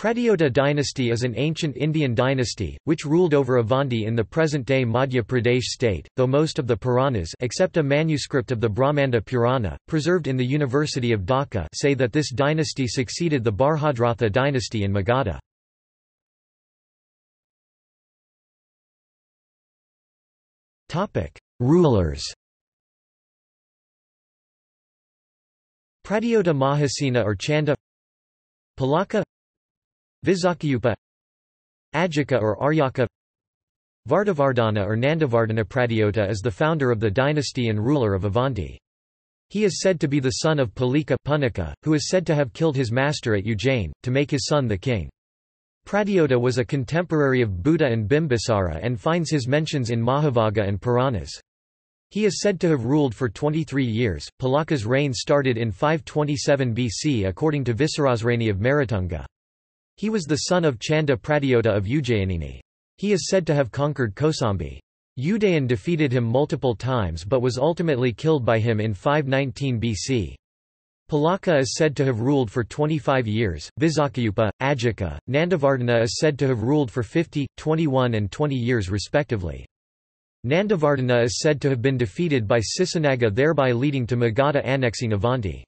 Pradyota dynasty is an ancient Indian dynasty, which ruled over Avanti in the present-day Madhya Pradesh state, though most of the Puranas except a manuscript of the Brahmanda Purana, preserved in the University of Dhaka, say that this dynasty succeeded the Barhadratha dynasty in Magadha. Rulers. Pradyota Mahasena or Chanda Palaka, Vishakhayupa, Ajaka or Aryaka, Vardavardhana or Nandavardhana. Pradyota is the founder of the dynasty and ruler of Avanti. He is said to be the son of Palika, Punika, who is said to have killed his master at Ujjain, to make his son the king. Pradyota was a contemporary of Buddha and Bimbisara and finds his mentions in Mahavaga and Puranas. He is said to have ruled for 23 years. Palaka's reign started in 527 BC according to Visaradhini of Merutunga. He was the son of Chanda Pradyota of Ujjayanini. He is said to have conquered Kosambi. Udayan defeated him multiple times but was ultimately killed by him in 519 BC. Palaka is said to have ruled for 25 years, Vishakhayupa, Ajaka, Nandavardhana is said to have ruled for 50, 21 and 20 years respectively. Nandavardhana is said to have been defeated by Sisunaga, thereby leading to Magadha annexing Avanti.